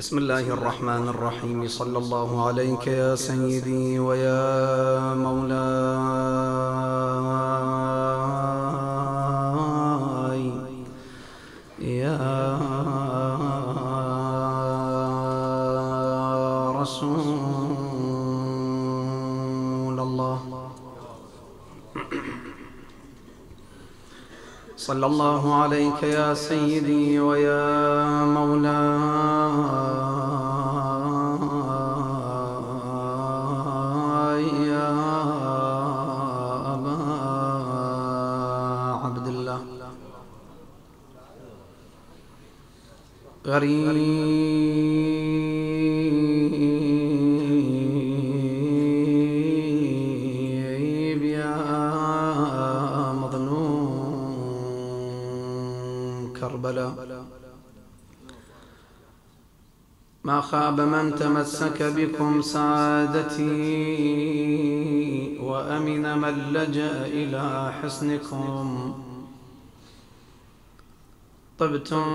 بسم الله الرحمن الرحيم. صلى الله عليك يا سيدي ويا مولاي يا صلى الله عليك يا سيدي ويا مولاي يا أبا عبد الله غريب يا كربلاء، ما خاب من تمسك بكم سعادتي وأمن من لجأ إلى حصنكم. طبتم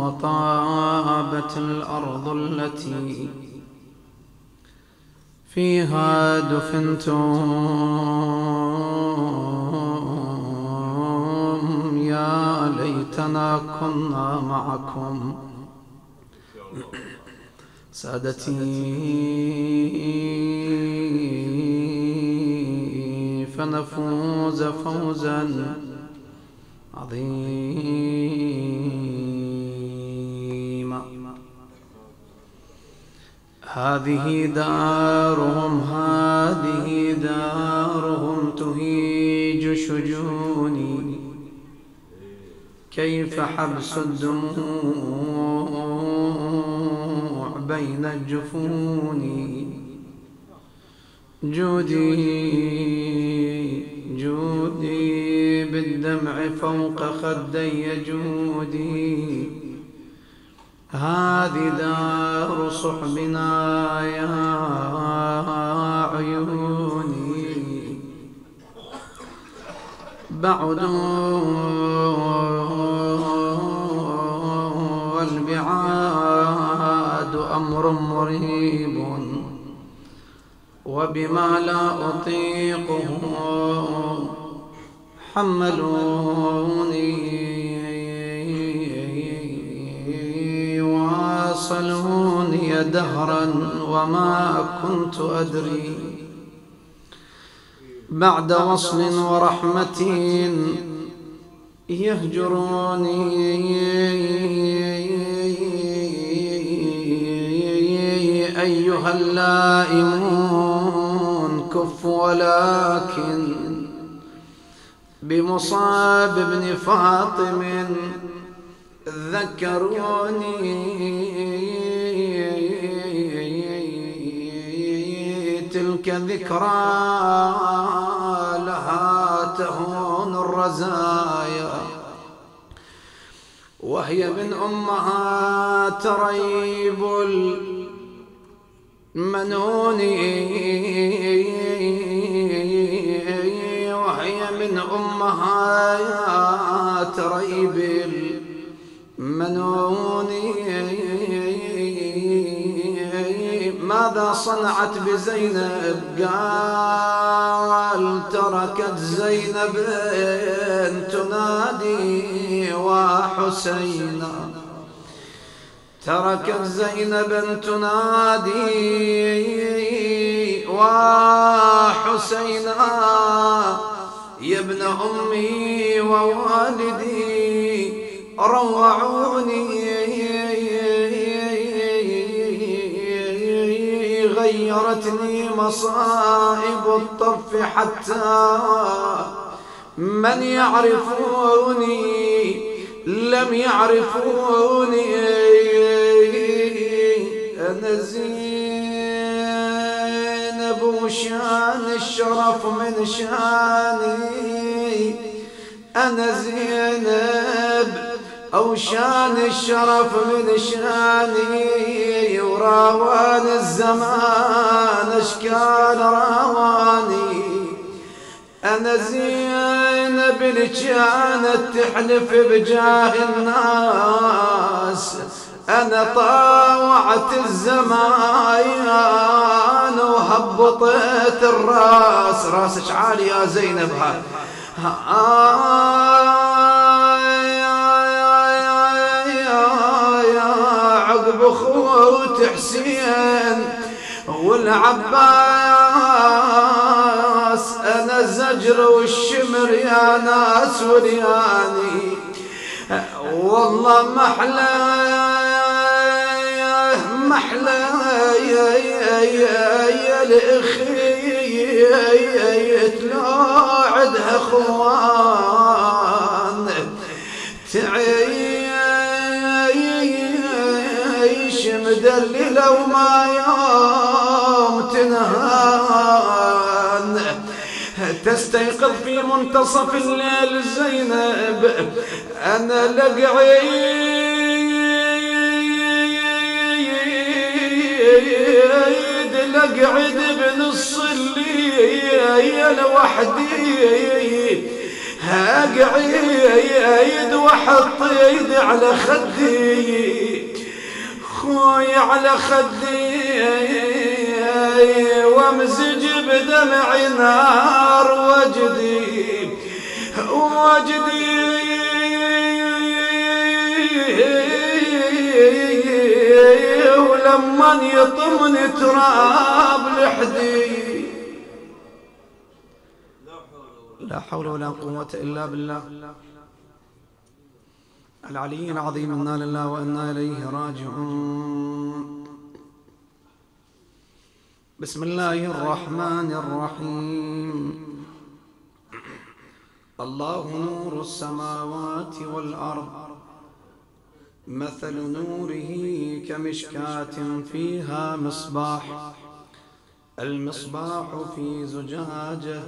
وطابت الأرض التي فيها دفنتم، يا ليتنا كنا معكم. سادتي فنفوز فوزا عظيما. هذه دارهم هذه دارهم، تهيج شجوني كيف حبس الدموع بين الجفون. جودي جودي بالدمع فوق خدي جودي. هذه دار صحبنا يا عيوني، بعد والبعاد أمر مريب، وبما لا أطيقه حملوني صلوني دهرا وما كنت أدري. بعد وصل ورحمة يهجروني. أيها اللائمون كف، ولكن بمصاب بن فاطم ذكروني. تلك ذكرى لها تهون الرزايا، وهي من أمها تريب المنون، وهي من أمها تريب منوني. ماذا صنعت بزينب؟ قال تركت زينب تنادي وحسينا، تركت زينب تنادي وحسينا يا ابن أمي ووالدي روعوني. غيرتني مصائب الطرف حتى من يعرفوني لم يعرفوني. أنا زينب وشان الشرف من شاني، أنا زينب أو شان الشرف من شاني. وراوان الزمان أشكال راواني، أنا زينب بن كانت تحلف بجاه الناس، أنا طاوعت الزمان وهبطت الراس. راسك عالي يا زينب، عقب أخوت حسين والعباس، أنا الزجر والشمر يا ناس ولياني، والله محلى يا الأخي تلاعدها خوان تعيش مدللة وما يوم تنهان. تستيقظ في منتصف الليل زينب، أنا لقعد بنص الليل وحدي، أقعد وأحط يدي على خدي، خوي على خدي، وامزج بدمعي نار وجدي ولمن يطمن تراب لحدي. لا حول ولا قوة إلا بالله العلي العظيم. إنا لله وإنا إليه راجعون. بسم الله الرحمن الرحيم. الله نور السماوات والأرض، مثل نوره كمشكاة فيها مصباح، المصباح في زجاجة،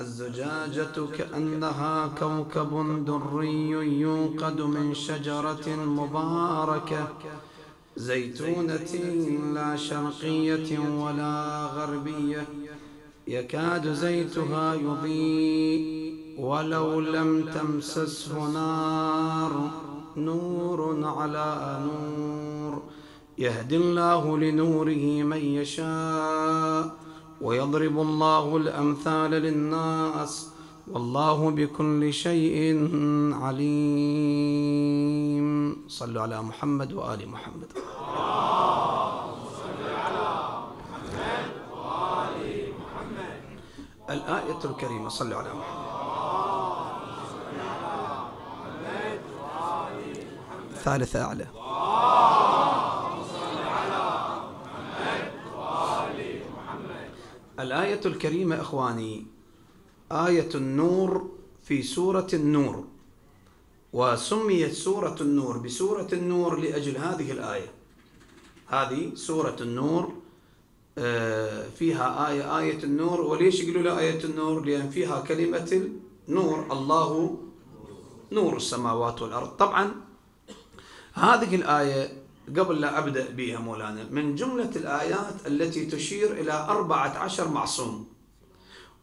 الزجاجة كأنها كوكب دري يوقد من شجرة مباركة زيتونة لا شرقية ولا غربية، يكاد زيتها يضيء ولو لم تمسسه نار، نور على نور، يهدي الله لنوره من يشاء، ويضرب الله الأمثال للناس، والله بكل شيء عليم. صلوا على محمد وآل محمد. صل على محمد وآل محمد. الآية الكريمة صلوا على محمد. ثالث أعلى. الآية الكريمة إخواني آية النور في سورة النور، وسميت سورة النور بسورة النور لأجل هذه الآية. هذه سورة النور فيها آية النور. وليش يقولوا لها آية النور؟ لأن فيها كلمة النور، الله نور السماوات والأرض. طبعا هذه الآية قبل لا أبدأ بها مولانا من جملة الآيات التي تشير إلى 14 معصوم،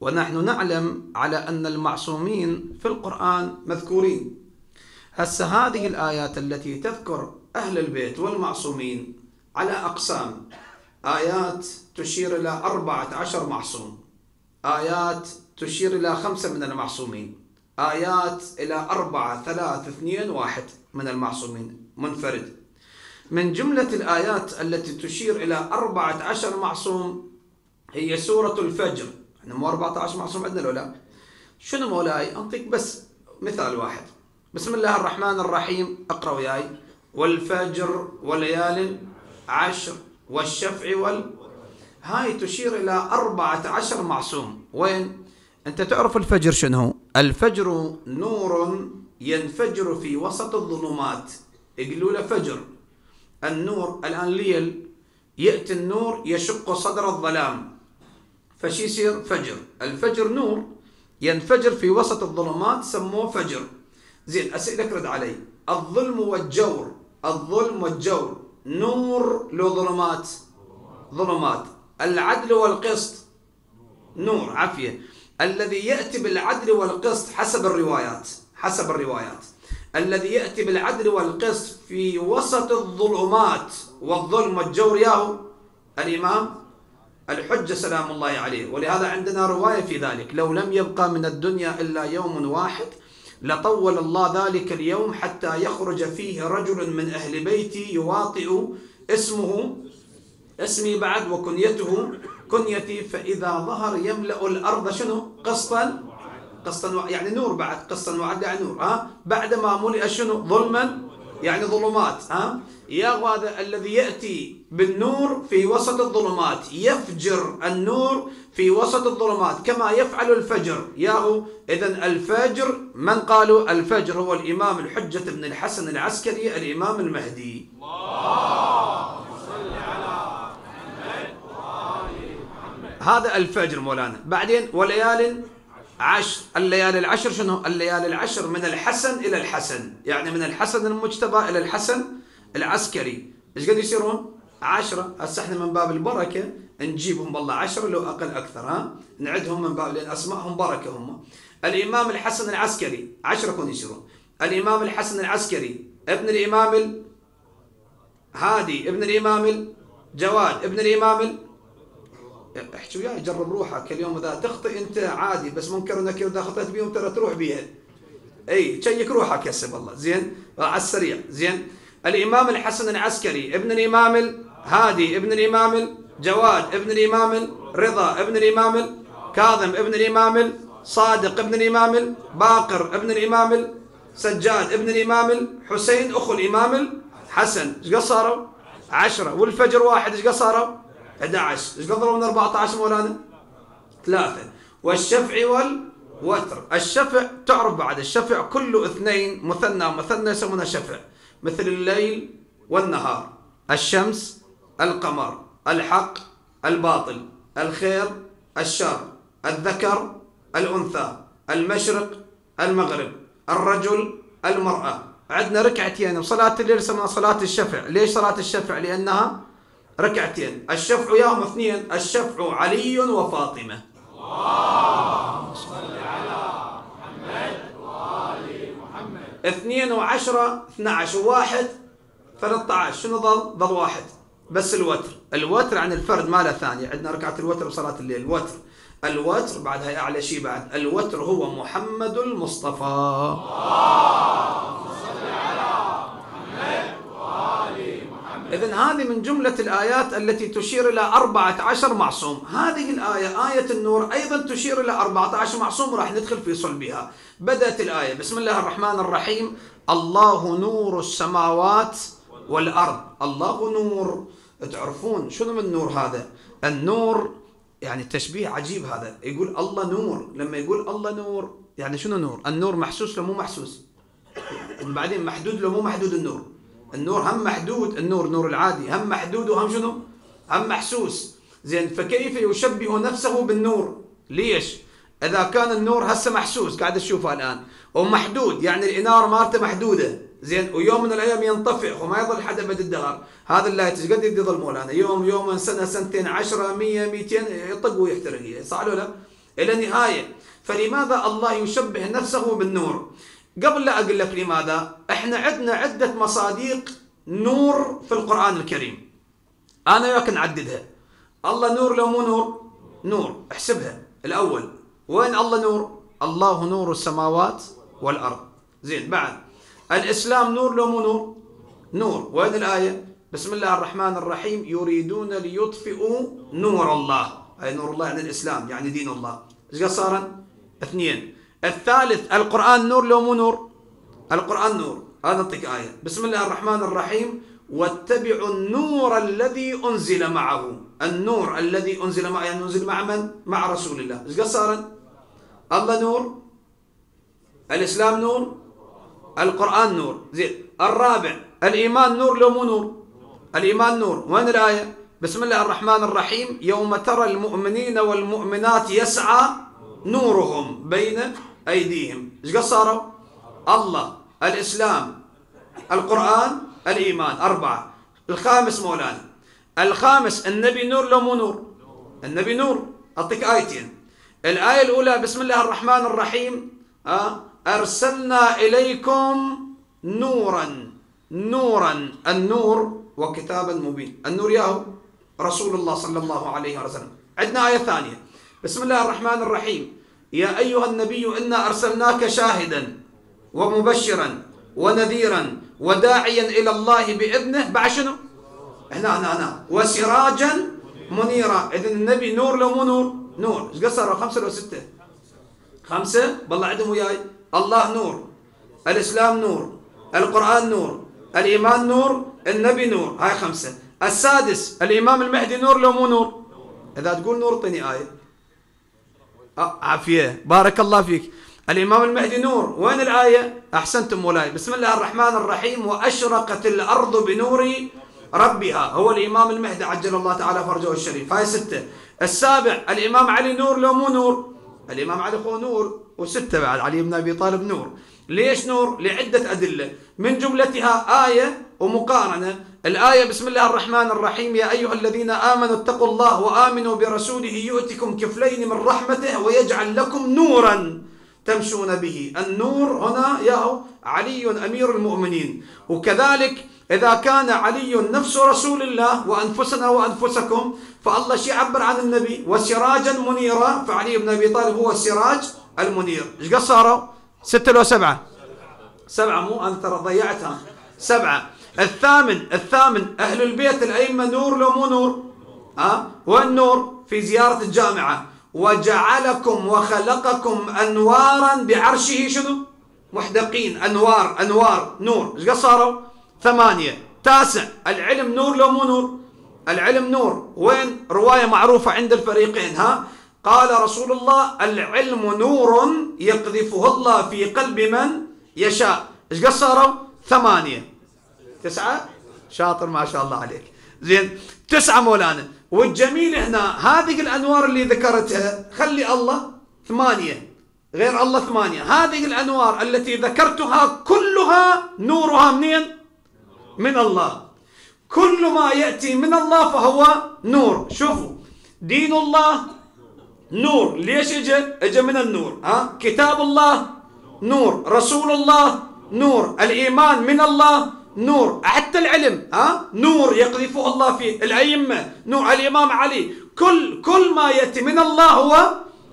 ونحن نعلم على أن المعصومين في القرآن مذكورين. هسه هذه الآيات التي تذكر أهل البيت والمعصومين على أقسام، آيات تشير إلى 14 معصوم، آيات تشير إلى 5 من المعصومين، آيات إلى 4 3 2 1 من المعصومين منفرد. من جملة الآيات التي تشير إلى 14 معصوم هي سورة الفجر. احنا مو 14 معصوم عندنا ولا شنو مولاي؟ أنطيك بس مثال واحد. بسم الله الرحمن الرحيم، اقرأ وياي: والفجر وليال عشر والشفع هاي تشير إلى 14 معصوم. وين؟ أنت تعرف الفجر شنو؟ الفجر نور ينفجر في وسط الظلمات، يقولوا له فجر. النور الآن ليل، يأتي النور يشق صدر الظلام فشي يصير فجر. الفجر نور ينفجر في وسط الظلمات، سموه فجر. زين، أسئلك رد علي. الظلم والجور، الظلم والجور نور لو ظلمات، ظلمات. العدل والقسط نور، عافية. الذي يأتي بالعدل والقسط حسب الروايات، حسب الروايات الذي يأتي بالعدل والقسط في وسط الظلمات والظلم والجور ياهو الإمام الحجة سلام الله عليه. ولهذا عندنا رواية في ذلك: لو لم يبقى من الدنيا إلا يوم واحد لطول الله ذلك اليوم حتى يخرج فيه رجل من أهل بيتي يواطئ اسمي بعد وكنيته كنيتي، فإذا ظهر يملأ الأرض شنو؟ قسطا، قسطا يعني نور، بعد قسطا وعد يعني نور، بعدما ملئ شنو؟ ظلما يعني ظلمات، يا هذا الذي يأتي بالنور في وسط الظلمات، يفجر النور في وسط الظلمات كما يفعل الفجر ياهو. إذن الفجر من قالوا؟ الفجر هو الإمام الحجة بن الحسن العسكري الإمام المهدي. هذا الفجر مولانا. بعدين وليال عشر، الليالي العشر شنو؟ الليالي العشر من الحسن إلى الحسن، يعني من الحسن المجتبى إلى الحسن العسكري، ايش قد يصيرون؟ 10. هسه احنا من باب البركة نجيبهم والله 10 لو أقل أكثر، نعدهم من باب، لأن أسمائهم بركة هم. الإمام الحسن العسكري 10 كون يصيرون. الإمام الحسن العسكري ابن الإمام الهادي ابن الإمام الجواد ابن الإمام، احكي وياي جرب روحك اليوم، اذا تخطئ انت عادي، بس منكر ونكير اذا خطأت بيهم ترى تروح بيها، اي شيك روحك هسه والله زين على السريع زين. الامام الحسن العسكري ابن الامام الهادي ابن الامام الجواد ابن الامام الرضا ابن الامام الكاظم ابن الامام الصادق ابن الامام الباقر ابن الامام السجاد ابن الامام الحسين اخو الامام الحسن، ايش قد صاروا؟ 10. والفجر واحد، ايش قد صاروا؟ 11. ايش قدروا من 14 مولانا؟ 3. والشفع والوتر، الشفع تعرف بعد، الشفع كله اثنين مثنى مثنى يسمونه شفع، مثل الليل والنهار، الشمس القمر، الحق الباطل، الخير الشر، الذكر الانثى، المشرق المغرب، الرجل المرأة. عندنا ركعتين وصلاة الليل اسمها صلاة الشفع. ليش صلاة الشفع؟ لأنها ركعتين. الشفع ياهم اثنين، الشفع علي وفاطمة. اللهم صل على محمد وآل محمد. 2 و10 12 و1 13 شنو ظل؟ ظل واحد بس الوتر. الوتر عن الفرد ما له ثانية، عندنا ركعة الوتر بصلاة الليل. الوتر الوتر بعد هي أعلى شيء بعد، الوتر هو محمد المصطفى. اللهم صل على محمد وآل. إذن هذه من جملة الآيات التي تشير إلى 14 معصوم. هذه الآية آية النور أيضا تشير إلى 14 معصوم، راح ندخل في صلبها. بدأت الآية بسم الله الرحمن الرحيم: الله نور السماوات والأرض. الله نور، تعرفون شنو من النور هذا؟ النور يعني التشبيه عجيب هذا، يقول الله نور، لما يقول الله نور يعني شنو نور؟ النور محسوس لو مو محسوس، وبعدين محدود لو مو محدود. النور النور هم محدود، النور نور العادي هم محدود وهم شنو؟ هم محسوس. زين، فكيف يشبه نفسه بالنور؟ ليش؟ اذا كان النور هسه محسوس قاعد تشوفه الان ومحدود، يعني الاناره مالته محدوده، زين، ويوم من الايام ينطفئ وما يظل حد ابد الدهر. هذا اللايت ايش قد يظل مولانا؟ يوم يوما سنه سنتين 10 100 200 يطق ويحترق، صح ولا لا؟ الى نهايه. فلماذا الله يشبه نفسه بالنور؟ قبل لا أقول لك لماذا، إحنا عندنا عدة مصادق نور في القرآن الكريم، أنا وياك نعددها. الله نور لو مو نور؟ نور، احسبها. الأول وين الله نور؟ الله نور السماوات والأرض. زين، بعد الإسلام نور لو مو نور؟ نور، وين الآية؟ بسم الله الرحمن الرحيم: يريدون ليطفئوا نور الله. أي نور الله يعني الإسلام، يعني دين الله. إيش قد صار؟ 2. الثالث القرآن نور لو مو نور؟ القرآن نور. هذا أعطيك آية بسم الله الرحمن الرحيم: واتبعوا النور الذي أنزل معه. النور الذي أنزل معه يعني أنزل مع من؟ مع رسول الله. إيش قد صار؟ الله نور، الإسلام نور، القرآن نور. زين، الرابع الإيمان نور لو مو نور؟ الإيمان نور، وين الآية؟ بسم الله الرحمن الرحيم: يوم ترى المؤمنين والمؤمنات يسعى نورهم بين أيديهم. إيش قد صاروا؟ الله، الإسلام، القرآن، الإيمان، 4. الخامس مولانا، الخامس النبي نور لو مو نور؟ النبي نور. أعطيك آيتين: الآية الأولى بسم الله الرحمن الرحيم أرسلنا إليكم نورا النور وكتابا مبين. النور ياهو رسول الله صلى الله عليه وسلم. عندنا آية ثانية بسم الله الرحمن الرحيم يا أيها النبي إنا أرسلناك شاهدا ومبشرا ونذيرا وداعيا إلى الله بإذنه بعد شنو؟ هنا وسراجا منيرا. إذن النبي نور لو مو نور؟ نور. ايش قصروا 5 لو 6؟ 5 بالله عندهم وياي. الله نور، الإسلام نور، القرآن نور، الإيمان نور، النبي نور، هاي 5. السادس الإمام المهدي نور لو مو نور؟ إذا تقول نور اعطيني آية. عافية بارك الله فيك. الإمام المهدي نور، وين الآية؟ أحسنتم مولاي. بسم الله الرحمن الرحيم وأشرقت الأرض بنور ربها، هو الإمام المهدي عجل الله تعالى فرجه الشريف. هاي 6. السابع الإمام علي نور لو مو نور؟ الإمام علي هو نور. و6 بعد علي بن أبي طالب نور. ليش نور؟ لعدة أدلة من جملتها آية ومقارنة. الآية بسم الله الرحمن الرحيم يا أيها الذين آمنوا اتقوا الله وآمنوا برسوله يؤتكم كفلين من رحمته ويجعل لكم نورا تمشون به. النور هنا ياهو علي أمير المؤمنين. وكذلك إذا كان علي نفس رسول الله وأنفسنا وأنفسكم، فالله شي عبر عن النبي وسراجا منيرا، فعلي بن أبي طالب هو السراج المنير. ايش قد صاروا؟ 6 لو 7؟ 7 مو أنا ترى ضيعتها. 7. الثامن أهل البيت الأئمة نور لو مو نور؟ والنور في زيارة الجامعة وجعلكم وخلقكم أنوارا بعرشه شنو؟ محدقين. أنوار نور. ايش قد صاروا؟ 8. 9 العلم نور لو مو نور؟ العلم نور. وين رواية معروفة عند الفريقين؟ قال رسول الله العلم نور يقذفه الله في قلب من يشاء. ايش قد صاروا؟ 8 9. شاطر ما شاء الله عليك. زين 9 مولانا. والجميل هنا هذه الأنوار اللي ذكرتها خلي الله 8 غير الله 8. هذه الأنوار التي ذكرتها كلها نورها منين؟ من الله. كل ما يأتي من الله فهو نور. شوفوا دين الله نور. ليش اجى من النور؟ كتاب الله نور، رسول الله نور، الإيمان من الله نور، حتى العلم نور يقذفه الله فيه، الأئمة نور، الإمام علي، كل ما يأتي من الله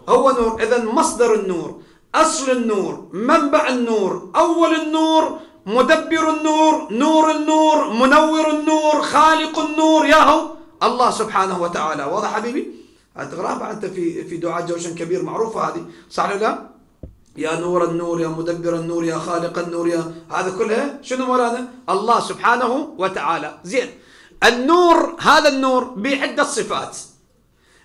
هو نور. إذا مصدر النور، أصل النور، منبع النور، أول النور، مدبر النور، نور النور، منور النور، خالق النور، ياهو الله سبحانه وتعالى. واضح حبيبي؟ تغراب أنت في دعاء جوشن كبير معروفة هذه، صح ولا لا؟ يا نور النور، يا مدبر النور، يا خالق النور، يا هذا كلها شنو مولانا؟ الله سبحانه وتعالى. زين النور، هذا النور بعدة صفات.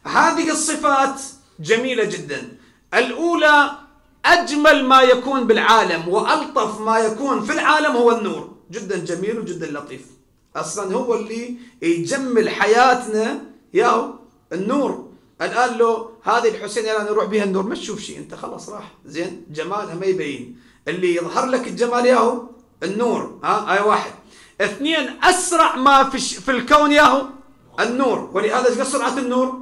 هذه الصفات جميلة جدا. الأولى أجمل ما يكون بالعالم وألطف ما يكون في العالم هو النور. جدا جميل وجدا لطيف. أصلا هو اللي يجمل حياتنا ياهو النور. الآن لو هذه الحسين أنا نروح بها النور ما تشوف شيء أنت، خلاص راح. زين جمالها ما يبين، اللي يظهر لك الجمال ياهو النور. هاي 1. 2 أسرع ما في الكون ياهو النور. ولهذا ايش سرعة النور؟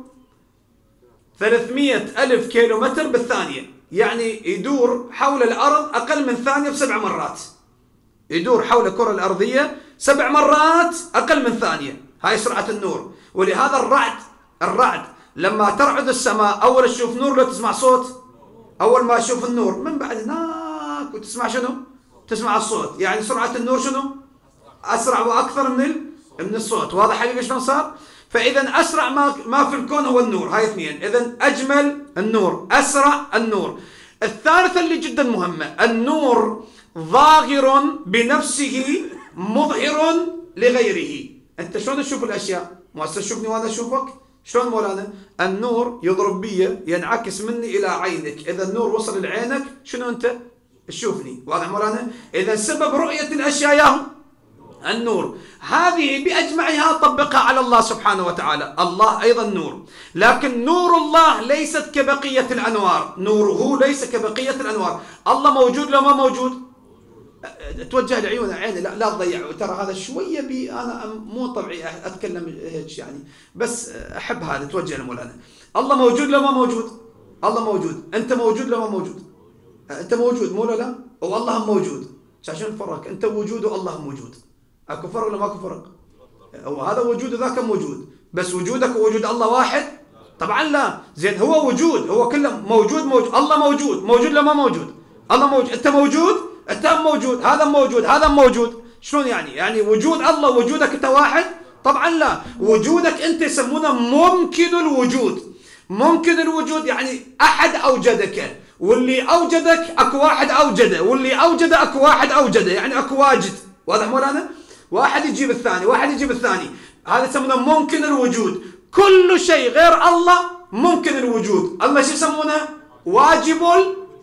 300,000 كيلومتر بالثانية. يعني يدور حول الأرض أقل من ثانية ب7 مرات. يدور حول الكرة الأرضية 7 مرات أقل من ثانية. هاي سرعة النور. ولهذا الرعد لما ترعد السماء أول تشوف نور لو تسمع صوت؟ أول ما تشوف النور من بعد هناك وتسمع شنو؟ تسمع الصوت. يعني سرعة النور شنو؟ أسرع وأكثر من الصوت. واضح حبيبي شلون صار؟ فإذا أسرع ما في الكون هو النور. هاي 2. إذا أجمل النور، أسرع النور. الثالثة اللي جدا مهمة، النور ظاهر بنفسه مظهر لغيره. أنت شلون تشوف الأشياء؟ مو هسه تشوفني وأنا أشوفك؟ شلون مولانا؟ النور يضرب بي، ينعكس مني إلى عينك. إذا النور وصل لعينك شنو أنت؟ تشوفني. واضح مولانا؟ إذا سبب رؤية الأشياء ياهم النور. هذه بأجمعها طبقها على الله سبحانه وتعالى. الله أيضا نور، لكن نور الله ليست كبقية الأنوار. نوره ليس كبقية الأنوار. الله موجود لو ما موجود؟ توجه لعيون عيني، لا تضيعوا. ترى هذا شويه بي انا مو طبيعي اتكلم هيك يعني، بس احب هذا. توجه لمولانا. الله موجود لو ما موجود؟ الله موجود، أنت موجود لو موجود؟ أنت موجود مو لا؟ أو الله موجود؟ عشان الفرق أنت وجود والله موجود. أكو فرق ولا ماكو فرق؟ أو هذا وجود وذاك موجود، بس وجودك ووجود الله واحد؟ طبعا لا، زين هو وجود، هو كله موجود موجود، الله موجود، موجود لو ما موجود؟ الله موجود، أنت موجود؟ أنت موجود، هذا موجود، هذا موجود، شلون يعني؟ يعني وجود الله وجودك أنت واحد؟ طبعا لا، وجودك أنت يسمونه ممكن الوجود. ممكن الوجود يعني أحد أوجدك، واللي أوجدك أكو واحد أوجده، واللي أوجده أكو واحد أوجده، يعني أكو واجد، واضح مولانا؟ واحد يجيب الثاني، واحد يجيب الثاني، هذا يسمونه ممكن الوجود. كل شيء غير الله ممكن الوجود، الله شو يسمونه؟ واجب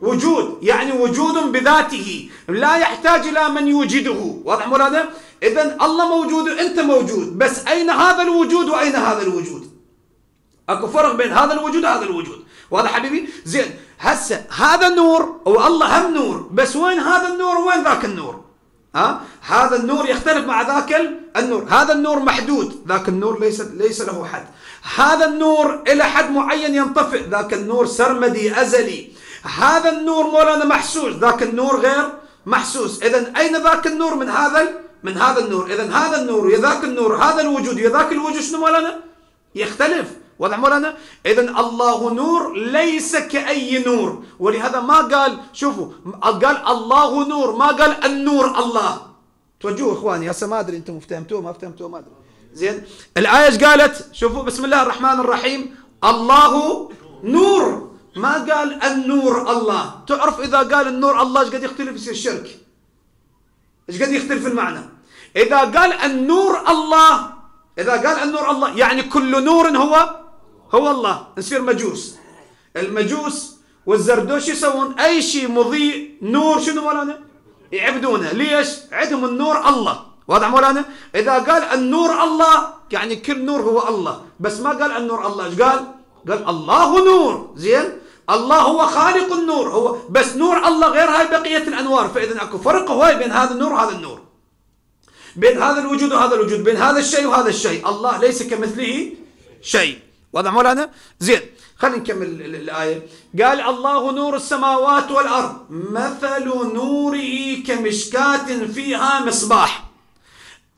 الوجود، يعني وجود بذاته، لا يحتاج إلى من يوجده، واضح مولانا؟ إذا الله موجود وأنت موجود، بس أين هذا الوجود وأين هذا الوجود؟ اكو فرق بين هذا الوجود وهذا الوجود، واضح حبيبي؟ زين هسه هذا نور والله هم نور، بس وين هذا النور وين ذاك النور؟ ها؟ هذا النور يختلف مع ذاك النور، هذا النور محدود، ذاك النور ليس له حد، هذا النور إلى حد معين ينطفئ، ذاك النور سرمدي أزلي، هذا النور مولانا محسوس، ذاك النور غير محسوس، إذا أين ذاك النور من هذا النور؟ إذا هذا النور يا ذاك النور، هذا الوجود يا ذاك الوجود، شنو مولانا؟ يختلف. واضح مولانا؟ إذا الله نور ليس كأي نور، ولهذا ما قال، شوفوا، قال الله نور، ما قال النور الله. توجهوا اخواني، هسه ما ادري انتم فهمتوه ما فهمتوه ما ادري. زين؟ الآية ايش قالت؟ شوفوا بسم الله الرحمن الرحيم، الله نور، ما قال النور الله. تعرف إذا قال النور الله ايش قد يختلف يصير شرك. ايش قد يختلف المعنى؟ إذا قال النور الله، إذا قال النور الله يعني كل نور هو الله، نصير مجوس. المجوس والزردوش يسوون أي شيء مضيء نور شنو مولانا؟ يعبدونه، ليش؟ عندهم النور الله، واضح مولانا؟ إذا قال النور الله يعني كل نور هو الله، بس ما قال النور الله، إيش قال؟ قال الله نور، زين؟ الله هو خالق النور، هو بس نور الله غير هاي بقية الأنوار، فإذا اكو فرق هواي بين هذا النور وهذا النور. بين هذا الوجود وهذا الوجود، بين هذا الشيء وهذا الشيء، الله ليس كمثله شيء. واضح مولانا؟ زين، خلينا نكمل الآية. قال الله نور السماوات والأرض، مثل نوره كمشكاة فيها مصباح.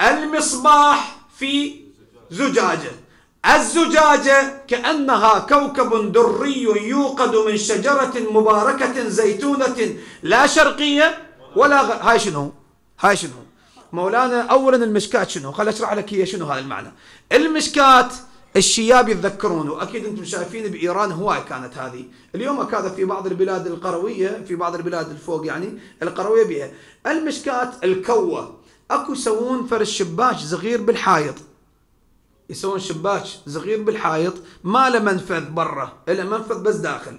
المصباح في زجاجة، الزجاجة كأنها كوكب دري يوقد من شجرة مباركة زيتونة لا شرقية ولا هاي شنو؟ هاي شنو؟ مولانا اولا المشكاة شنو؟ خليني اشرح لك هي شنو هذا المعنى. المشكاة الشياب يتذكرون، واكيد انتم شايفين بايران هواي كانت هذه، اليوم اكاد في بعض البلاد القرويه، في بعض البلاد الفوق يعني القرويه بها. المشكاة الكوة، اكو يسوون فرش شباك صغير بالحائط. يسوون شباك صغير بالحائط، ما له منفذ برا، له منفذ بس داخل.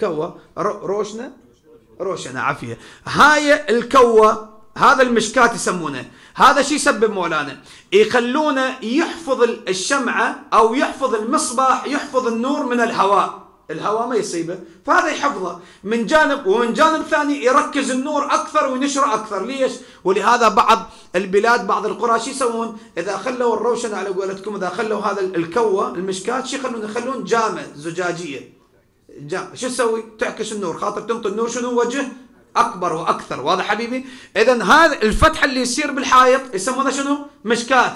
كوة روشنه؟ روشنه عافيه. هاي الكوة هذا المشكات يسمونه، هذا شو يسبب مولانا؟ يخلونه يحفظ الشمعة أو يحفظ المصباح، يحفظ النور من الهواء، الهواء ما يصيبه، فهذا يحفظه من جانب، ومن جانب ثاني يركز النور أكثر وينشره أكثر، ليش؟ ولهذا بعض البلاد، بعض القرى شو يسوون؟ إذا خلوا الروشنة على قولتكم، إذا خلوا هذا الكوة المشكات شو يخلون؟ يخلون جامة زجاجية. شو تسوي؟ تعكس النور، خاطر تنطي النور شنو؟ وجه؟ أكبر وأكثر، واضح حبيبي؟ إذا هذا الفتحة اللي يصير بالحائط يسمونه شنو؟ مشكات.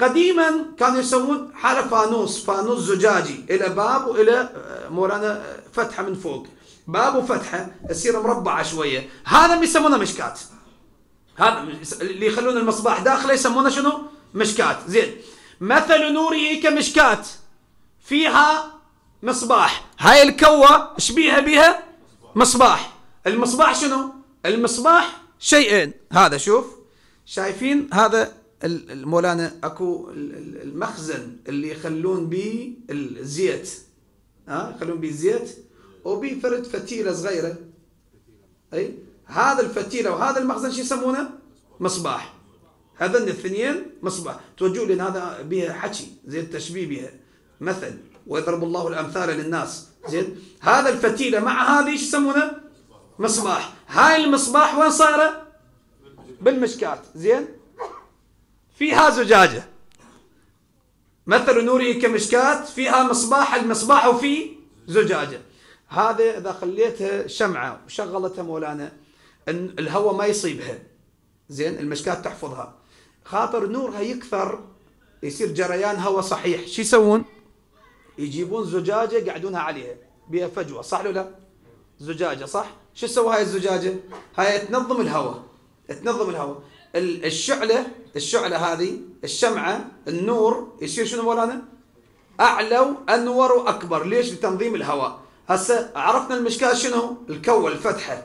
قديما كانوا يسوون حالة فانوس، فانوس زجاجي، إلى باب وإلى مولانا فتحة من فوق، باب وفتحة تصير مربعة شوية، هذا يسمونه مشكات. هذا اللي يخلون المصباح داخله يسمونه شنو؟ مشكات، زين. مثل نوره كمشكات فيها مصباح، هاي الكوة شبيها بها؟ مصباح. المصباح شنو؟ المصباح شيئين، هذا شوف شايفين هذا مولانا اكو المخزن اللي يخلون به الزيت، ها يخلون به الزيت، وبه فرد فتيله صغيره، اي هذا الفتيله وهذا المخزن شو يسمونه؟ مصباح. هذين الاثنين مصباح، توجهوا لان هذا بها حكي، زين تشبيه بها، مثل ويضرب الله الامثال للناس، زين هذا الفتيله مع هذه شو يسمونه؟ مصباح. هاي المصباح وين صايره؟ بالمشكات، زين؟ فيها زجاجة. مثل نوره كمشكات فيها مصباح، المصباح وفيه زجاجة. هذا اذا خليتها شمعه وشغلتها مولانا الهواء ما يصيبها، زين المشكات تحفظها، خاطر نورها يكثر يصير جريان هواء صحيح، شو يسوون؟ يجيبون زجاجه يقعدونها عليها بها فجوه، صح ولا لا؟ زجاجه صح؟ شو تسوي هاي الزجاجه؟ هاي تنظم الهواء، تنظم الهواء، الشعله هذه الشمعه النور يصير شنو مولانا؟ اعلى وانور واكبر، ليش؟ لتنظيم الهواء. هسه عرفنا المشكاه شنو؟ الكوه الفتحه،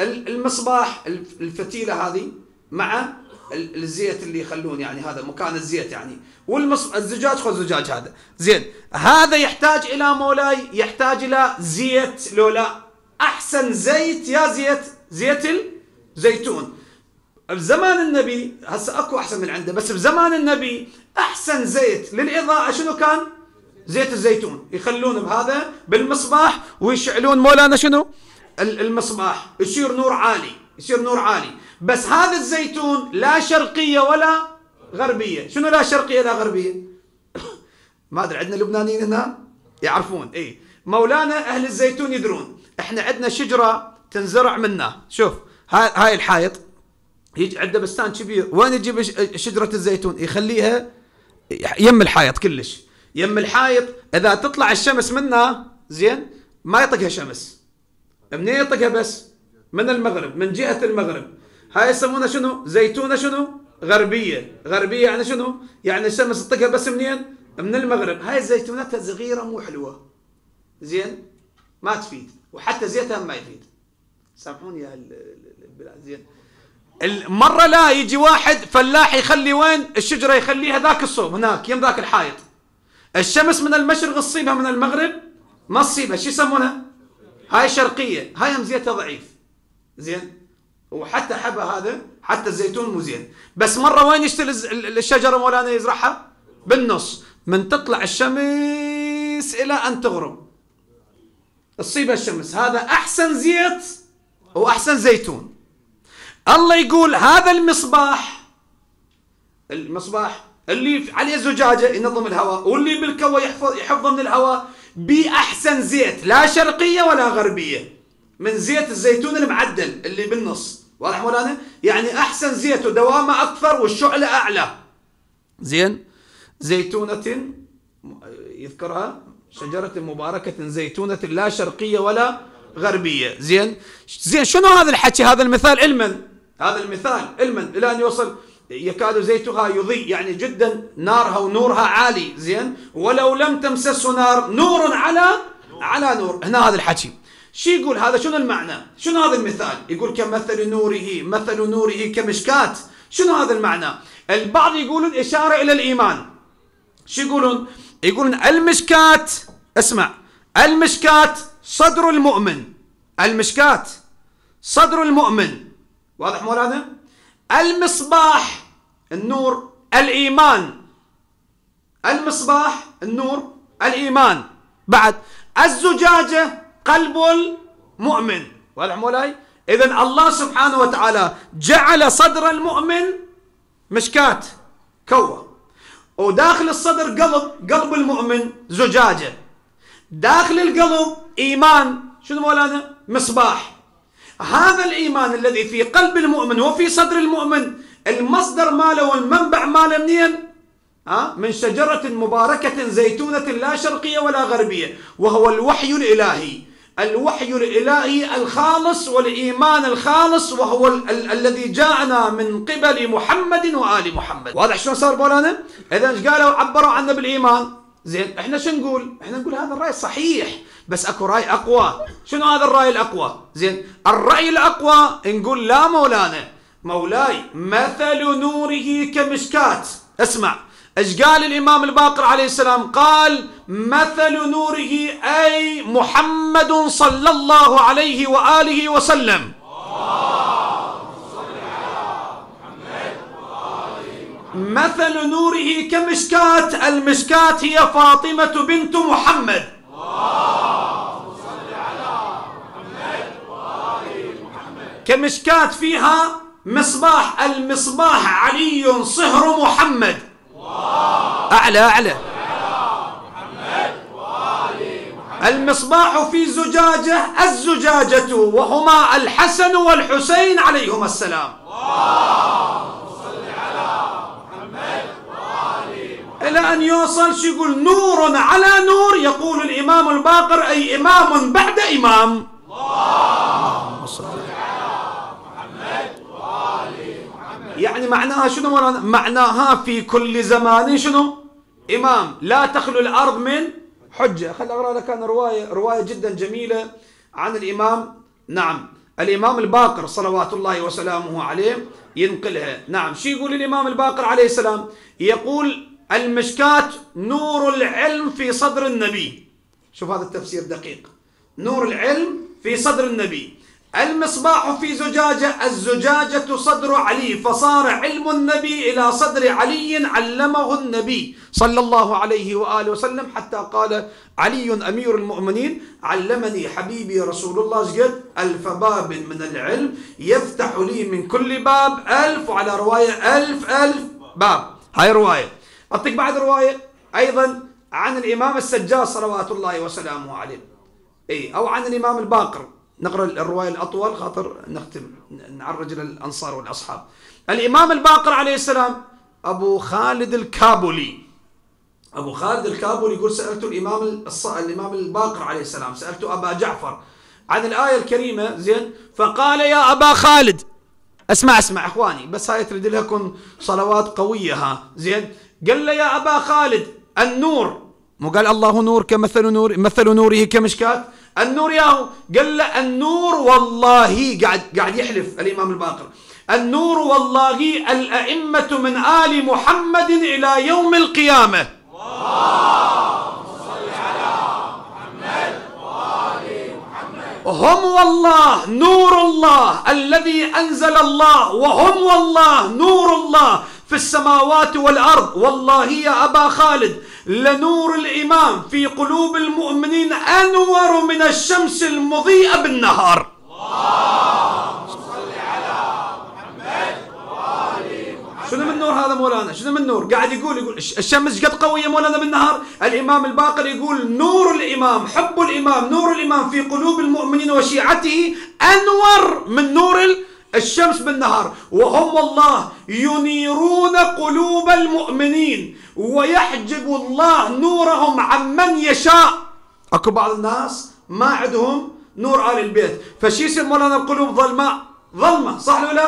المصباح الفتيله هذه مع الزيت اللي يخلون يعني هذا مكان الزيت يعني، والزجاج خذ زجاج هذا، زين هذا يحتاج الى مولاي يحتاج الى زيت، لو لا احسن زيت يا زيت الزيتون. بزمان النبي هسه اكو احسن من عنده، بس بزمان النبي احسن زيت للاضاءه شنو كان؟ زيت الزيتون، يخلون بهذا بالمصباح ويشعلون مولانا شنو؟ المصباح يصير نور عالي، يصير نور عالي. بس هذا الزيتون لا شرقيه ولا غربيه، شنو لا شرقيه لا غربيه؟ ما ادري عندنا لبنانيين هنا يعرفون، اي مولانا اهل الزيتون يدرون، احنا عندنا شجره تنزرع منها، شوف هاي الحائط يجي عنده بستان كبير، وين يجيب شجره الزيتون؟ يخليها يم الحائط كلش، يم الحائط اذا تطلع الشمس منها زين ما يطقها شمس. منين يطقها بس؟ من المغرب، من جهه المغرب. هاي يسمونها شنو؟ زيتونه شنو؟ غربيه، غربيه يعني شنو؟ يعني الشمس تطقها بس منين؟ من المغرب. هاي زيتونتها صغيره مو حلوه. زين؟ ما تفيد، وحتى زيتها ما يفيد. سامحوني يا البلاد زين. المره لا يجي واحد فلاح يخلي وين؟ الشجره يخليها ذاك الصوب هناك يم ذاك الحائط. الشمس من المشرق تصيبها، من المغرب ما تصيبها، شو يسمونها؟ هاي شرقيه، هاي مزيتها ضعيف. زين؟ وحتى حبه هذا حتى الزيتون مو زين. بس مره وين يشتري الشجره مولانا يزرعها؟ بالنص، من تطلع الشمس الى ان تغرب تصيبها الشمس، هذا احسن زيت واحسن زيتون. الله يقول هذا المصباح اللي عليه زجاجه ينظم الهواء، واللي بالكوه يحفظه من الهواء، باحسن زيت لا شرقيه ولا غربيه، من زيت الزيتون المعدل اللي بالنص. واضح مولانا؟ يعني احسن زيت ودوامه اكثر والشعله اعلى. زين؟ زيتونه يذكرها شجره مباركه زيتونه لا شرقيه ولا غربيه. زين؟ زين شنو هذا الحكي؟ هذا المثال علما، هذا المثال علما الى ان يوصل يكاد زيتها يضيء، يعني جدا نارها ونورها عالي. زين؟ ولو لم تمسسه نار، نور على نور. هنا هذا الحكي شو يقول؟ هذا شنو المعنى؟ شنو هذا المثال؟ يقول كمثل نوره، مثل نوره كمشكات. شنو هذا المعنى؟ البعض يقولون إشارة إلى الإيمان. شو يقولون؟ يقولون المشكات، اسمع، المشكات صدر المؤمن، المشكات صدر المؤمن. واضح مولانا؟ المصباح النور الإيمان، المصباح النور الإيمان. بعد الزجاجة قلب المؤمن. واضح مولاي؟ إذن الله سبحانه وتعالى جعل صدر المؤمن مشكاة كوة، وداخل الصدر قلب المؤمن زجاجة، داخل القلب إيمان، شنو مولانا؟ مصباح. هذا الإيمان الذي في قلب المؤمن وفي صدر المؤمن، المصدر ماله والمنبع ماله منين؟ من شجرة مباركة زيتونة لا شرقية ولا غربية، وهو الوحي الإلهي، الوحي الإلهي الخالص والإيمان الخالص، وهو الذي جاءنا من قبل محمد وآل محمد. واضح شلون صار مولانا؟ إذا ايش قالوا؟ عبروا عنا بالإيمان. زين احنا شو نقول؟ احنا نقول هذا الرأي صحيح، بس اكو رأي أقوى. شنو هذا الرأي الأقوى؟ زين الرأي الأقوى نقول لا مولانا، مولاي مثل نوره كمشكات. اسمع ايش قال الامام الباقر عليه السلام؟ قال مثل نوره اي محمد صلى الله عليه واله وسلم. مثل نوره كمشكاة، المشكاة هي فاطمة بنت محمد. كمشكاة فيها مصباح، المصباح علي صهر محمد. أعلى أعلى المصباح في زجاجة، الزجاجة وهما الحسن والحسين عليهما السلام. اللهم صل على محمد وآل محمد. إلى أن يوصل شو يقول؟ نور على نور، يقول الإمام الباقر أي إمام بعد إمام. اللهم صل على محمد وآل محمد. يعني معناها شنو مولانا؟ معناها في كل زمان شنو؟ إمام، لا تخلو الأرض من حجة. خل أقرأ لك أنا رواية جدا جميلة عن الإمام، نعم الإمام الباقر صلوات الله وسلامه عليه ينقلها. نعم شو يقول الإمام الباقر عليه السلام؟ يقول المشكاة نور العلم في صدر النبي. شوف هذا التفسير دقيق، نور العلم في صدر النبي. المصباح في زجاجة، الزجاجة صدر علي، فصار علم النبي إلى صدر علي علمه النبي صلى الله عليه وآله وسلم، حتى قال علي أمير المؤمنين: علمني حبيبي رسول الله زيد 1000 باب من العلم، يفتح لي من كل باب 1000، وعلى رواية 1000 باب. هاي رواية. أعطيك بعد رواية أيضا عن الإمام السجاد صلوات الله وسلامه عليه، أو عن الإمام الباقر. نقرأ الرواية الأطول خاطر نختم، نعرج للأنصار والأصحاب. الإمام الباقر عليه السلام، أبو خالد الكابولي، أبو خالد الكابولي يقول: سألت الإمام الباقر عليه السلام، سألت أبا جعفر عن الآية الكريمة، زين، فقال: يا أبا خالد، اسمع إخواني، بس هاي تريد لها كن صلوات قوية، ها زين. قال له: يا أبا خالد، النور، مو قال الله نور كمثل نور، مثل نوره كمشكاة، النور ياهو. قال له: النور والله، قاعد يحلف الإمام الباقر، النور والله الأئمة من آل محمد إلى يوم القيامة. اللهم صل على محمد وآل محمد. هم والله نور الله الذي أنزل الله، وهم والله نور الله في السماوات والأرض. والله يا أبا خالد، لنور الإمام في قلوب المؤمنين أنور من الشمس المضيئة بالنهار. اللهم صل على محمد وآل محمد. شنو من نور هذا مولانا؟ شنو من نور؟ قاعد يقول الشمس قد قوية مولانا بالنهار. الإمام الباقر يقول: نور الإمام، حب الإمام، نور الإمام في قلوب المؤمنين وشيعته أنور من نور الشمس بالنهار، وهم والله ينيرون قلوب المؤمنين، ويحجب الله نورهم عمن يشاء. اكو بعض الناس ما عندهم نور آل البيت، فشي يصير مولانا؟ القلوب ظلماء، ظلمة، صح ولا؟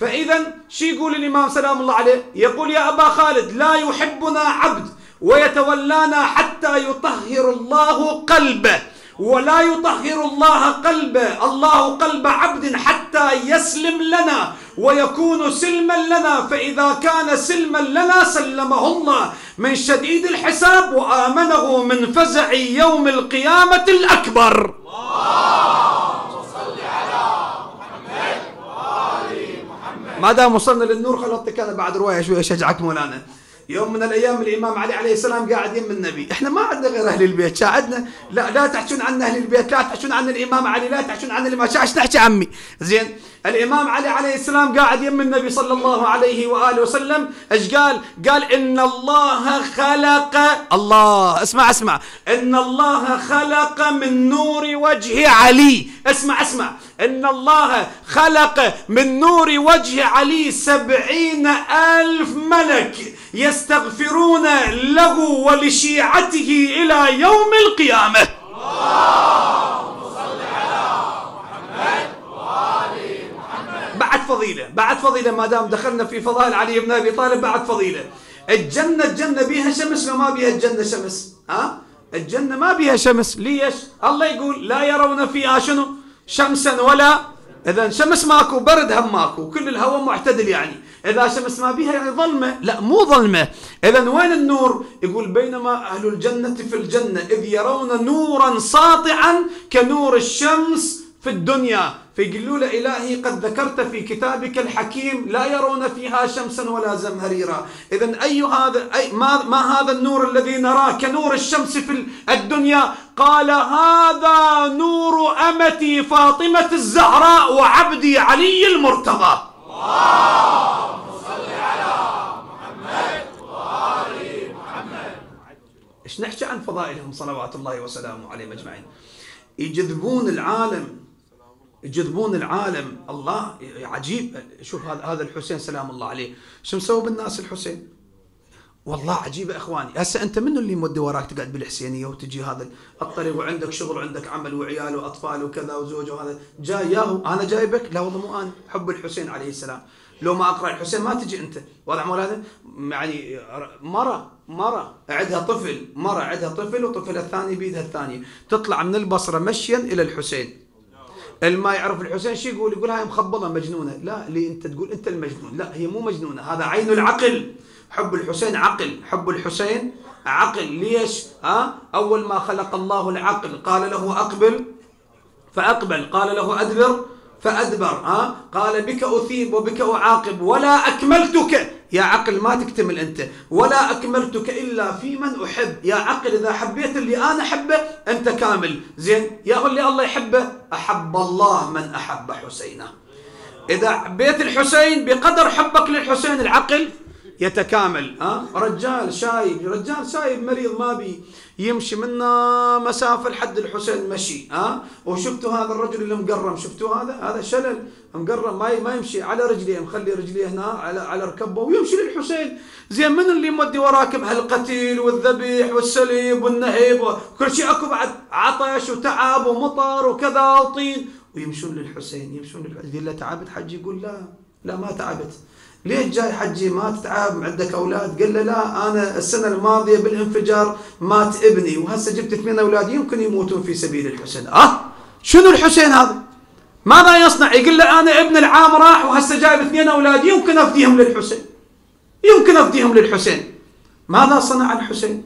فإذا شي يقول الإمام سلام الله عليه؟ يقول: يا أبا خالد، لا يحبنا عبد ويتولانا حتى يطهر الله قلبه، ولا يطهر الله قلب عبد حتى يسلم لنا ويكون سلما لنا، فإذا كان سلما لنا سلمه الله من شديد الحساب، وآمنه من فزع يوم القيامة الأكبر. اللهم صل على محمد وآل محمد. ما دام وصلنا للنور، خل أعطيك أنا بعد رواية شوية شجعك مولانا. يوم من الايام الامام علي عليه السلام قاعد يم النبي، احنا ما عندنا غير اهل البيت، شاعدنا لا تحشون عن اهل البيت، لا تحشون عن الامام علي، لا تحشون عن الامام، ايش نحكي عمي؟ زين، الامام علي عليه السلام قاعد يم النبي صلى الله عليه واله وسلم، ايش قال؟ قال: ان الله خلق، الله، اسمع، ان الله خلق من نور وجه علي، اسمع، ان الله خلق من نور وجه علي 70,000 ملك يستغفرون له ولشيعته إلى يوم القيامة. اللهم صل على محمد وآل محمد. بعد فضيلة، ما دام دخلنا في فضائل علي بن أبي طالب، بعد فضيلة. الجنة بيها شمس، ما بيها الجنة شمس، ها؟ الجنة ما بيها شمس، ليش؟ الله يقول: لا يرون فيها شنو؟ شمسا ولا، إذا شمس ماكو، برد هم ماكو، كل الهواء معتدل، يعني إذا شمس ما بيها يعني ظلمة، لا مو ظلمة، إذا وين النور؟ يقول: بينما أهل الجنة في الجنة إذ يرون نورا ساطعا كنور الشمس في الدنيا، فيقولوا له: إلهي قد ذكرت في كتابك الحكيم لا يرون فيها شمسا ولا زمهريرا، إذا ما هذا النور الذي نراه كنور الشمس في الدنيا؟ قال: هذا نور أمتي فاطمة الزهراء وعبدي علي المرتضى. اللهم صل على محمد وآل محمد. ايش مش نحكي عن فضائلهم صلوات الله وسلامه عليهم اجمعين. يجذبون العالم، يجذبون العالم. الله عجيب، شوف هذا الحسين سلام الله عليه شو مسوي بالناس الحسين. والله عجيبه اخواني. هسه انت منو اللي مودي وراك تقعد بالحسينيه وتجي هذا الطريق، وعندك شغل وعندك عمل وعيال واطفال وكذا وزوج وهذا، جاي ياهو انا جايبك؟ لا والله مو انا، حب الحسين عليه السلام. لو ما اقرا الحسين ما تجي انت، واضح مولانا؟ يعني مره عندها طفل، مره عندها طفل وطفلها الثاني بيدها الثانيه، تطلع من البصره مشيا الى الحسين. الما يعرف الحسين شو يقول؟ يقول هاي مخبله مجنونه. لا، اللي انت تقول انت المجنون. لا، هي مو مجنونه، هذا عين العقل. حب الحسين عقل، حب الحسين عقل. ليش؟ اول ما خلق الله العقل قال له اقبل فاقبل، قال له ادبر فادبر، قال بك اثيب وبك اعاقب ولا اكملتك. يا عقل ما تكتمل انت، ولا اكملتك الا في من احب. يا عقل اذا حبيت اللي انا احبه انت كامل، زين؟ يا اللي الله يحبه، احب الله من احب حسينا. اذا حبيت الحسين بقدر حبك للحسين العقل يتكامل. رجال شايب مريض ما بي يمشي منا مسافه لحد الحسين مشي، وشفتوا هذا الرجل اللي مقرم، شفتوا هذا شلل مقرم ما يمشي على رجليه، مخلي رجليه هنا على ركبه ويمشي للحسين. زين من اللي مودي وراكم هالقتيل والذبيح والسليب والنهيب وكل شيء اكو بعد، عطش وتعب ومطر وكذا وطين، ويمشون للحسين يمشون للحسين. لا تعبت حجي؟ يقول لا ما تعبت. ليش جاي حجي؟ ما تتعب، عندك اولاد؟ قال له لا، انا السنه الماضيه بالانفجار مات ابني، وهسه جبت 2 اولاد يمكن يموتون في سبيل الحسين. شنو الحسين هذا؟ ماذا يصنع؟ يقول له انا ابن العام راح وهسه جايب 2 اولاد يمكن افديهم للحسين، يمكن افديهم للحسين. ماذا صنع الحسين؟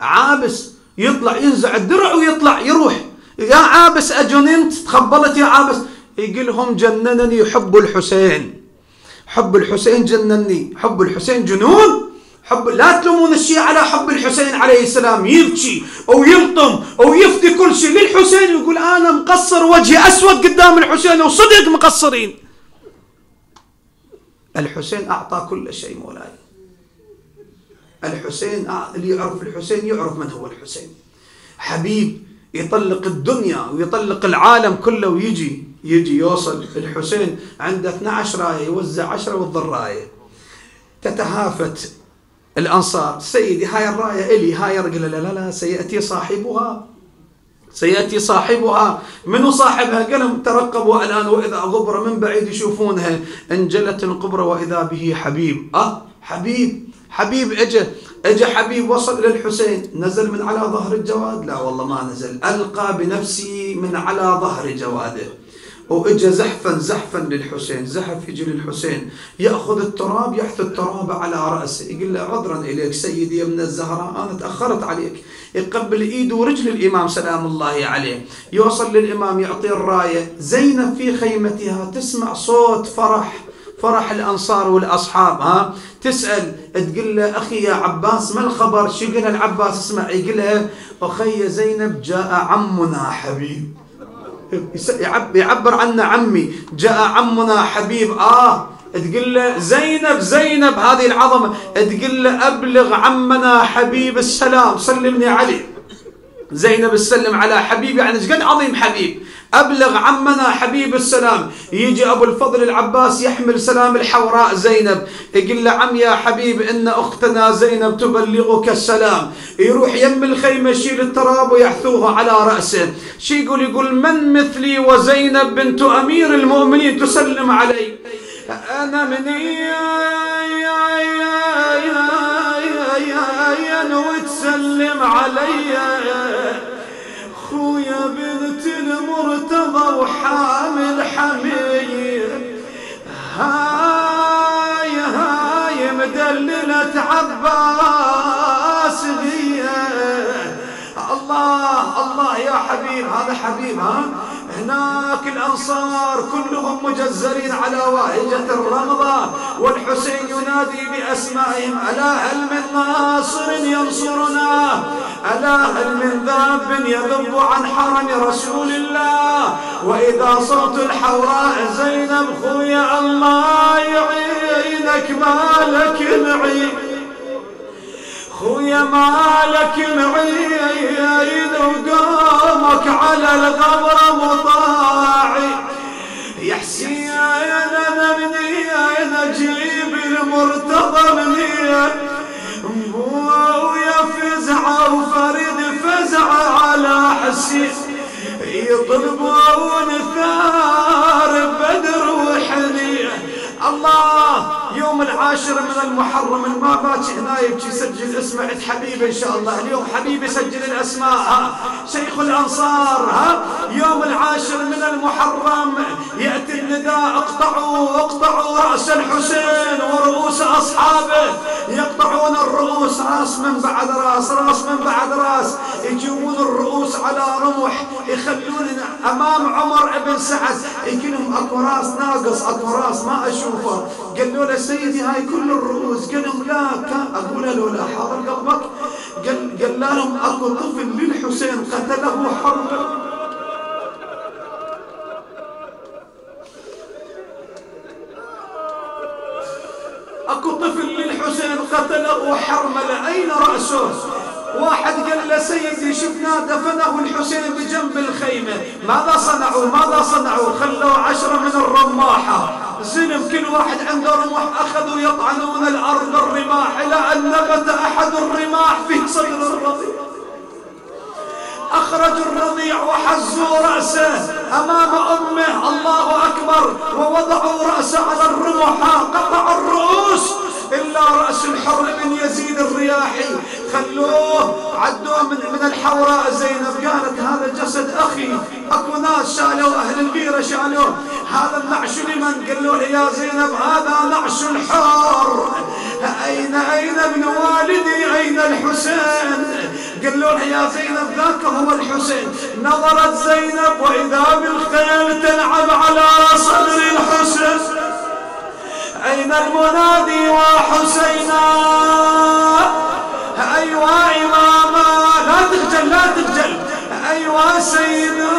عابس يطلع ينزع الدرع ويطلع يروح. يا عابس اجننت، تخبلت يا عابس؟ يقول لهم جننني حب الحسين، حب الحسين جنني، حب الحسين جنون. لا تلومون الشيء على حب الحسين عليه السلام. يبكي او يلطم او يفدي كل شيء للحسين، ويقول انا مقصر، وجهي اسود قدام الحسين، وصدق مقصرين. الحسين اعطى كل شيء مولاي. الحسين اللي يعرف الحسين يعرف من هو الحسين. حبيب يطلق الدنيا ويطلق العالم كله ويجي يوصل الحسين عنده 12 راية يوزع 10 وتضل راية. تتهافت الأنصار، سيدي هاي الراية إلي، هاي رجل. لا سيأتي صاحبها، سيأتي صاحبها. منو صاحبها؟ قالهم ترقبوا الآن، وإذا غبرة من بعيد يشوفونها، انجلت القبرة وإذا به حبيب. حبيب اجى حبيب، وصل للحسين. نزل من على ظهر الجواد؟ لا والله ما نزل، ألقى بنفسي من على ظهر جواده، واجى زحفا للحسين. زحف يجي للحسين، ياخذ التراب، يحث التراب على راسه، يقول له عذرا اليك سيدي يا ابن الزهراء انا تاخرت عليك. يقبل ايده ورجل الامام سلام الله عليه، يوصل للامام يعطيه الرايه. زينب في خيمتها تسمع صوت فرح الانصار والاصحاب، تسال تقول له اخي يا عباس ما الخبر؟ شو يقول العباس؟ اسمع، يقول لها اخي زينب جاء عمنا حبيب. يعبر عنا عمي، جاء عمنا حبيب. تقول له زينب هذه العظمه، تقول له ابلغ عمنا حبيب السلام، سلمني عليه. زينب تسلم على حبيب، يعني ايش قد عظيم حبيب. ابلغ عمنا حبيب السلام. يجي ابو الفضل العباس يحمل سلام الحوراء زينب، يقول له عم يا حبيب ان اختنا زينب تبلغك السلام. يروح يم الخيمه يشيل التراب ويحثوها على راسه. شو يقول؟ يقول من مثلي وزينب بنت امير المؤمنين تسلم علي. انا من يا وتسلم علي خويا بنت المرتضى وحامل حميد، هاي مدللة عباس هي. الله يا حبيب، هذا حبيب. هناك الأنصار كلهم مجزرين على واهجة الرمضة، والحسين ينادي بأسمائهم: ألا هل من ناصر ينصرنا؟ ألا هل من ذاب يذب عن حرم رسول الله؟ وإذا صوت الحوراء زينب: خويا الله يعينك مالك العين، خويا مالك معيد وقومك على الغبر مطاعي يا حسين انا منين اجيب المرتضى منين ابويا فزعه وفريد فزعه على حسين يطلبون ثار بدر وحنين. الله يوم العاشر من المحرم ما باكي هنا يبكي يسجل اسمه عند حبيبه ان شاء الله. اليوم حبيبه سجل الاسماء شيخ الانصار يوم العاشر من المحرم ياتي النداء اقطعوا راس الحسين ورؤوس اصحابه. يقطعون الرؤوس راس من بعد راس يجيبون الرؤوس على رمح يخلون امام عمر بن سعد يقولهم اكو راس ناقص اكو راس ما اشوفه. قالوا له سيدي هاي كل الرؤوس قالهم لا اقول له لا حاضر قلبك. قال لهم اكو طفل للحسين قتله حرب. اكو طفل للحسين قتله حرمله اين راسه؟ واحد قال له سيدي شفنا دفنه الحسين بجنب الخيمه. ماذا صنعوا؟ خلوا 10 من الرماحه زلم كل واحد عنده رمح اخذوا يطعنون الارض الرماح الى ان نبت احد الرماح في صدر الرضيع. اخرجوا الرضيع وحزوا راسه امام امه. الله اكبر. ووضعوا راسه على الرمح قطعوا الرؤوس الا راس الحر بن يزيد الرياحي خلوه عدوه من الحوراء زينب. قالت هذا جسد اخي. اكو ناس شالوا اهل البيره شالوه. هذا النعش لمن؟ قالوا له يا زينب هذا نعش الحر. اين ابن والدي اين الحسين؟ قالوا له يا زينب ذاك هو الحسين. نظرت زينب واذا بالخيل تلعب على صدر الحسين. أين المنادي وحسينا؟ أيوا إماما لا تخجل أيوا سيدا.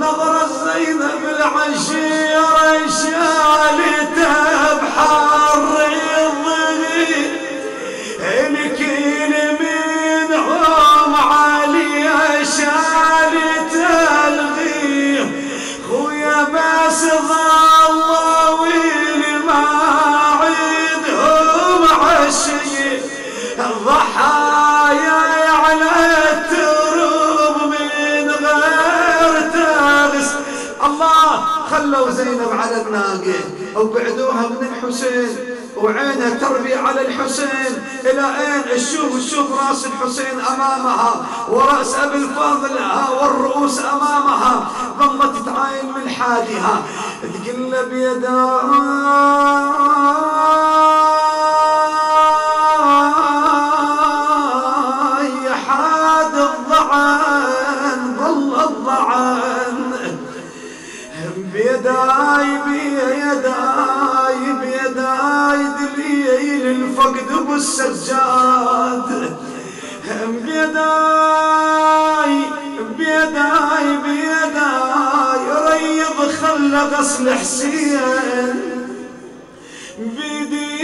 نظرت زينب العشيرة شالتها بحر الظل الكل منهم عليها شالتها الغيم. خويا بس ظلوا اللي ما عندهم عشي الضحايا على التراب من غير تغس. الله خلوا زينب على الناقة وبعدوها من الحسين وعينها تربي على الحسين الى اين؟ شوف راس الحسين امامها وراس ابي الفاضل والرؤوس امامها. ظلت تتعاين من حالها تقول له بيداي يا حاد الضعن ظل الضعن بيداي دليل الفقد بالسجاد. بيداي ريض خل غسل حسين بيدي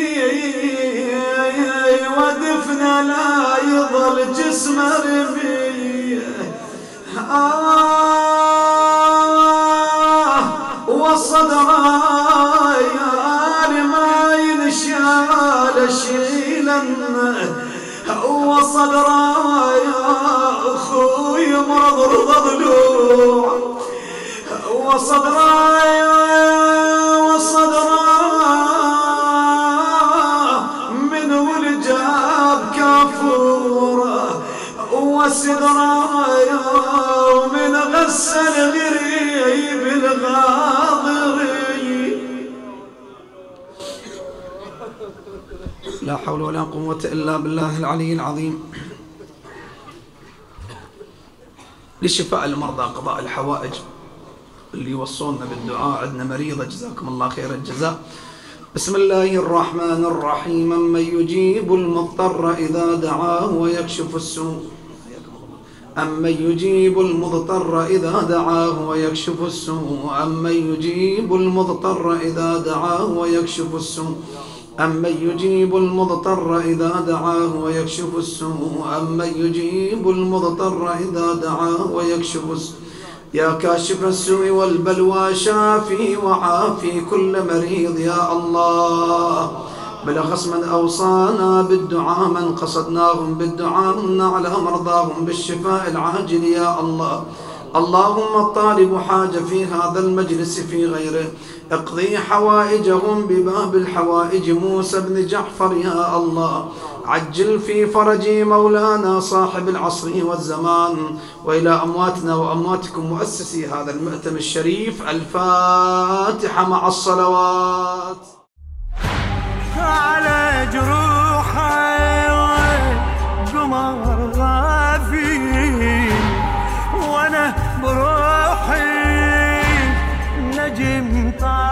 ودفنا لا يضل جسمه ربي. وصدعاي ما ينشال شيلا وصدعاي اخوي مرض ضلوع وصدعاي من والجاب كافوره وصدعاي من غسل غريب الغاضري. لا حول ولا قوة إلا بالله العلي العظيم. لشفاء المرضى قضاء الحوائج اللي يوصلنا بالدعاء عندنا مريضة جزاكم الله خير الجزاء. بسم الله الرحمن الرحيم. من يجيب المضطر إذا دعاه ويكشف السوء أمن يجيب المضطر إذا دعاه ويكشف السوء أَمَّنْ يُجِيبُ الْمُضْطَرَّ إِذَا دَعَاهُ وَيَكْشِفُ السُّوءَ أَمَّنْ يُجِيبُ الْمُضْطَرَّ إِذَا دَعَاهُ وَيَكْشِفُ السُّوءَ يا كاشف السوء والبلوى شافي وعافي كل مريض يا الله. بلغ من أوصانا بالدعاء من قصدناهم بالدعاء من على مرضاهم بالشفاء العاجل يا الله. اللهم الطالب حاجة في هذا المجلس في غيره اقضي حوائجهم بباب الحوائج موسى بن جعفر يا الله. عجل في فرج مولانا صاحب العصر والزمان وإلى أمواتنا وأمواتكم مؤسسي هذا المأتم الشريف. الفاتحة مع الصلوات. على جروحي قمر غافي وأنا بروحي نجم طالع